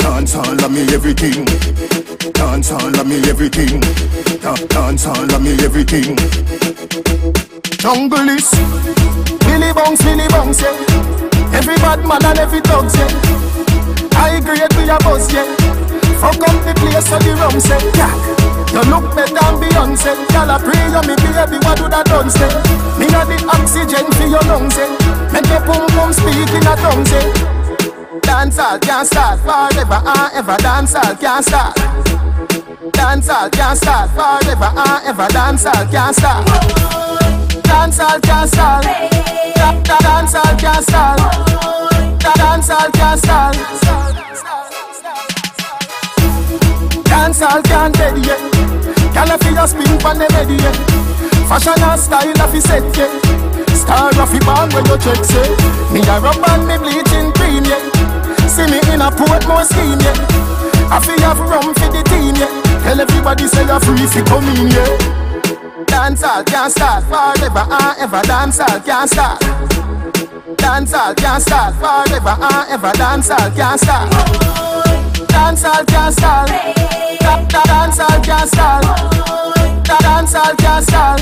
Dancehall of me everything. Dancehall of me everything. Dancehall of me everything. Jungle is Billy Bones, yeah. Every bad man and every dog, yeah. I agree with your boss, yeah. Fuck up the place of the rum, say, yeah. You look better than Beyonce. Y'all a pray you me baby, what do that done say? Me not the oxygen for your lungs, eh? Make your pum pum speak in a tongue, say. Dancehall can't start forever and ever. Dancehall can't start. Dancehall can't start forever and ever. Dancehall can't start. Dancehall can't start. Dancehall can't start. Dancehall can't start. Dancehall can't dead yet. Can I feel your spin from the ready, yeah? Fashion and style of his set, yeah. Star of his band when you check, say. Me a rub and me bleaching cream, yeah. See me in a Portmore scheme, yeah. I feel have rum for the team, yeah. Tell everybody say you're free for coming, yeah. Dancehall can't start forever and ever. Dancehall can't start. Dancehall can't start forever and ever. Dancehall can't start. Dancehall can't start. Dancehall can't stall. Dancehall can't stall.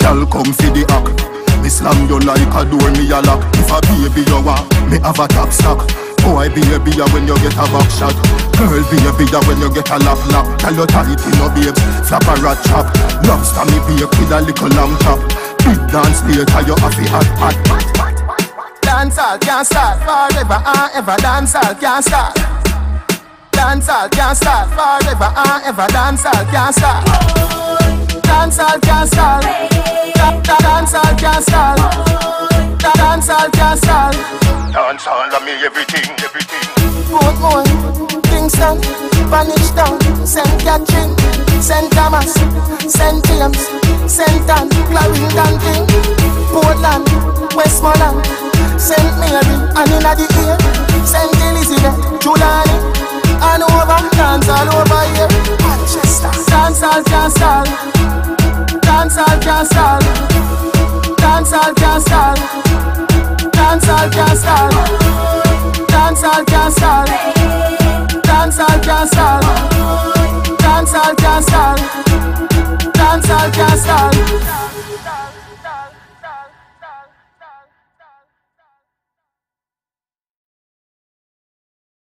Y'all come for the act. Me slam you like a door, me a lock. If a baby you want, me have a top stock. Boy baby ya when you get a back shot. Girl baby ya when you get a lap lap. Tell your tight in your babe, flap a rat chop. Lobster me bake with a little lamb chop. Big dance later you have a hot hot. Dancehall can't start forever and ever. Dancehall can't start. Dancehall can't start forever and ever. Dancehall can't start. Dancehall can't start. Dancehall can't start. Dancehall can't start. Dancehall of me everything, everything. Portmore, Kingston, Spanish Town, St. Catherine, St. Thomas, St. James, St. Anne, Clarendon King, Portland, Westmoreland. St. Mary and in the air, St. Elizabeth, Tulane, and over, dance all over here. Manchester, Dancehall can't stall. Dancehall can't stall. Dancehall can't stall. Dancehall can't stall.